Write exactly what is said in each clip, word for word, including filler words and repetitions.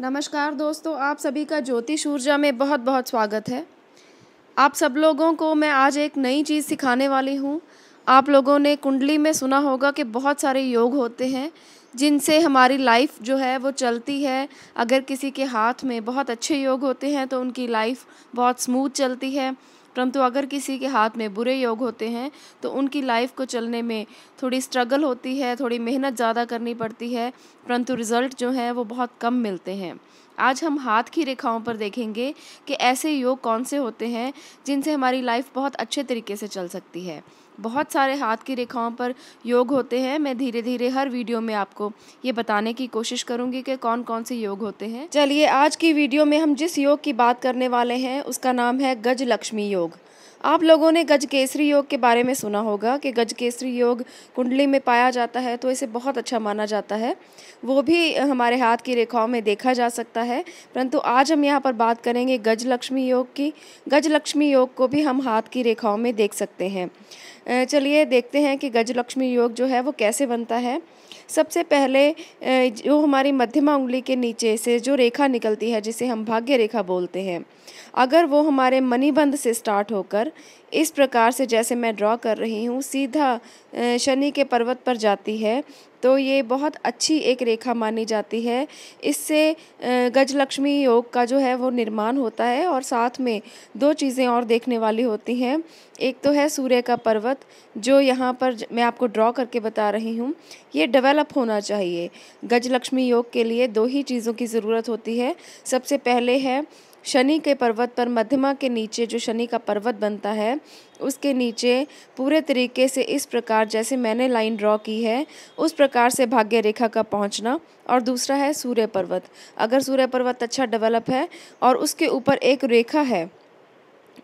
नमस्कार दोस्तों, आप सभी का ज्योतिष ऊर्जा में बहुत बहुत स्वागत है। आप सब लोगों को मैं आज एक नई चीज़ सिखाने वाली हूँ। आप लोगों ने कुंडली में सुना होगा कि बहुत सारे योग होते हैं जिनसे हमारी लाइफ जो है वो चलती है। अगर किसी के हाथ में बहुत अच्छे योग होते हैं तो उनकी लाइफ बहुत स्मूथ चलती है, परंतु अगर किसी के हाथ में बुरे योग होते हैं तो उनकी लाइफ को चलने में थोड़ी स्ट्रगल होती है, थोड़ी मेहनत ज़्यादा करनी पड़ती है, परंतु रिज़ल्ट जो है वो बहुत कम मिलते हैं। आज हम हाथ की रेखाओं पर देखेंगे कि ऐसे योग कौन से होते हैं जिनसे हमारी लाइफ बहुत अच्छे तरीके से चल सकती है। बहुत सारे हाथ की रेखाओं पर योग होते हैं। मैं धीरे धीरे हर वीडियो में आपको ये बताने की कोशिश करूंगी कि कौन कौन से योग होते हैं। चलिए, आज की वीडियो में हम जिस योग की बात करने वाले हैं उसका नाम है गज लक्ष्मी योग। आप लोगों ने गज केसरी योग के बारे में सुना होगा कि गज केसरी योग कुंडली में पाया जाता है तो इसे बहुत अच्छा माना जाता है। वो भी हमारे हाथ की रेखाओं में देखा जा सकता है, परंतु आज हम यहाँ पर बात करेंगे गज लक्ष्मी योग की। गज लक्ष्मी योग को भी हम हाथ की रेखाओं में देख सकते हैं। चलिए देखते हैं कि गज लक्ष्मी योग जो है वो कैसे बनता है। सबसे पहले जो हमारी मध्यमा उंगली के नीचे से जो रेखा निकलती है जिसे हम भाग्य रेखा बोलते हैं, अगर वो हमारे मणिबंध से स्टार्ट होकर इस प्रकार से जैसे मैं ड्रॉ कर रही हूँ सीधा शनि के पर्वत पर जाती है तो ये बहुत अच्छी एक रेखा मानी जाती है। इससे गज लक्ष्मी योग का जो है वो निर्माण होता है। और साथ में दो चीज़ें और देखने वाली होती हैं। एक तो है सूर्य का पर्वत, जो यहाँ पर मैं आपको ड्रॉ करके बता रही हूँ। ये डेवलप होना चाहिए। गज लक्ष्मी योग के लिए दो ही चीज़ों की ज़रूरत होती है। सबसे पहले है शनि के पर्वत पर मध्यमा के नीचे जो शनि का पर्वत बनता है उसके नीचे पूरे तरीके से इस प्रकार जैसे मैंने लाइन ड्रॉ की है उस प्रकार से भाग्य रेखा का पहुंचना। और दूसरा है सूर्य पर्वत। अगर सूर्य पर्वत अच्छा डेवलप है और उसके ऊपर एक रेखा है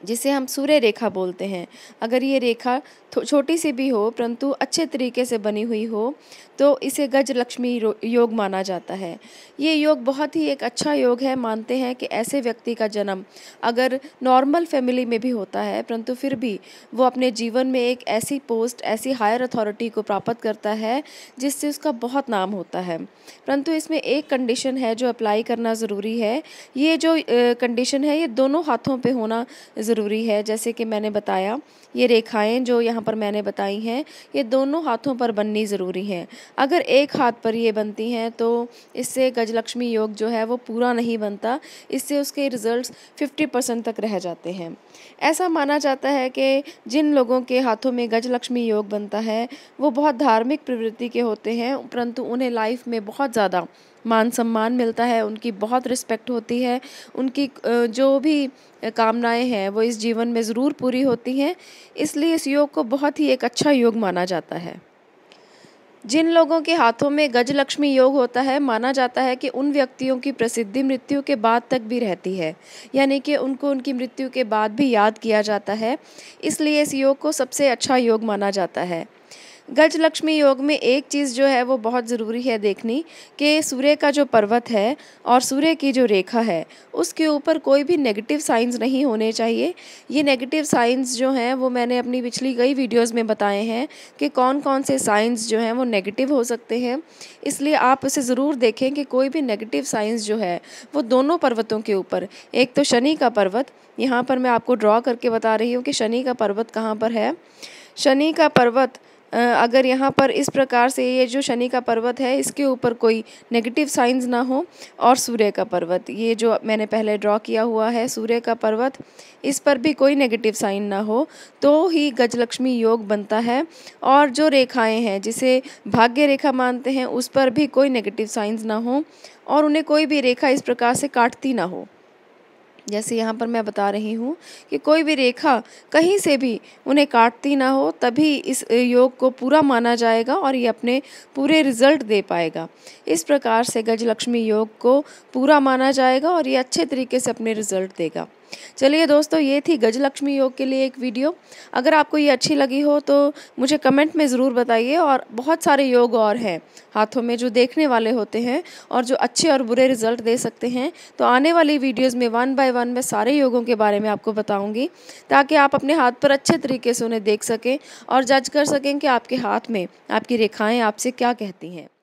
जिसे हम सूर्य रेखा बोलते हैं, अगर ये रेखा छोटी सी भी हो परंतु अच्छे तरीके से बनी हुई हो तो इसे गज लक्ष्मी योग माना जाता है। ये योग बहुत ही एक अच्छा योग है। मानते हैं कि ऐसे व्यक्ति का जन्म अगर नॉर्मल फैमिली में भी होता है परंतु फिर भी वो अपने जीवन में एक ऐसी पोस्ट, ऐसी हायर अथॉरिटी को प्राप्त करता है जिससे उसका बहुत नाम होता है। परंतु इसमें एक कंडीशन है जो अप्लाई करना ज़रूरी है। ये जो कंडीशन है ये दोनों हाथों पर होना ज़रूरी है। जैसे कि मैंने बताया, ये रेखाएं जो यहाँ पर मैंने बताई हैं ये दोनों हाथों पर बननी ज़रूरी हैं। अगर एक हाथ पर ये बनती हैं तो इससे गज लक्ष्मी योग जो है वो पूरा नहीं बनता। इससे उसके रिजल्ट्स पचास परसेंट तक रह जाते हैं। ऐसा माना जाता है कि जिन लोगों के हाथों में गज लक्ष्मी योग बनता है वो बहुत धार्मिक प्रवृत्ति के होते हैं, परंतु उन्हें लाइफ में बहुत ज़्यादा मान सम्मान मिलता है, उनकी बहुत रिस्पेक्ट होती है, उनकी जो भी कामनाएं हैं वो इस जीवन में ज़रूर पूरी होती हैं। इसलिए इस योग को बहुत ही एक अच्छा योग माना जाता है। जिन लोगों के हाथों में गज लक्ष्मी योग होता है माना जाता है कि उन व्यक्तियों की प्रसिद्धि मृत्यु के बाद तक भी रहती है, यानी कि उनको उनकी मृत्यु के बाद भी याद किया जाता है। इसलिए इस योग को सबसे अच्छा योग माना जाता है। गज लक्ष्मी योग में एक चीज़ जो है वो बहुत ज़रूरी है देखनी कि सूर्य का जो पर्वत है और सूर्य की जो रेखा है उसके ऊपर कोई भी नेगेटिव साइंस नहीं होने चाहिए। ये नेगेटिव साइंस जो हैं वो मैंने अपनी पिछली कई वीडियोस में बताए हैं कि कौन कौन से साइंस जो हैं वो नेगेटिव हो सकते हैं। इसलिए आप उसे ज़रूर देखें कि कोई भी नेगेटिव साइंस जो है वो दोनों पर्वतों के ऊपर, एक तो शनि का पर्वत, यहाँ पर मैं आपको ड्रॉ करके बता रही हूँ कि शनि का पर्वत कहाँ पर है। शनि का पर्वत अगर यहाँ पर इस प्रकार से ये जो शनि का पर्वत है इसके ऊपर कोई नेगेटिव साइंस ना हो, और सूर्य का पर्वत, ये जो मैंने पहले ड्रॉ किया हुआ है सूर्य का पर्वत, इस पर भी कोई नेगेटिव साइन ना हो तो ही गज लक्ष्मी योग बनता है। और जो रेखाएं हैं जिसे भाग्य रेखा मानते हैं उस पर भी कोई नेगेटिव साइंस ना हो और उन्हें कोई भी रेखा इस प्रकार से काटती ना हो। जैसे यहाँ पर मैं बता रही हूँ कि कोई भी रेखा कहीं से भी उन्हें काटती ना हो, तभी इस योग को पूरा माना जाएगा और ये अपने पूरे रिजल्ट दे पाएगा। इस प्रकार से गज लक्ष्मी योग को पूरा माना जाएगा और ये अच्छे तरीके से अपने रिजल्ट देगा। चलिए दोस्तों, ये थी गज लक्ष्मी योग के लिए एक वीडियो। अगर आपको ये अच्छी लगी हो तो मुझे कमेंट में ज़रूर बताइए। और बहुत सारे योग और हैं हाथों में जो देखने वाले होते हैं और जो अच्छे और बुरे रिजल्ट दे सकते हैं, तो आने वाली वीडियोस में वन बाय वन मैं सारे योगों के बारे में आपको बताऊँगी ताकि आप अपने हाथ पर अच्छे तरीके से उन्हें देख सकें और जज कर सकें कि आपके हाथ में आपकी रेखाएँ आपसे क्या कहती हैं।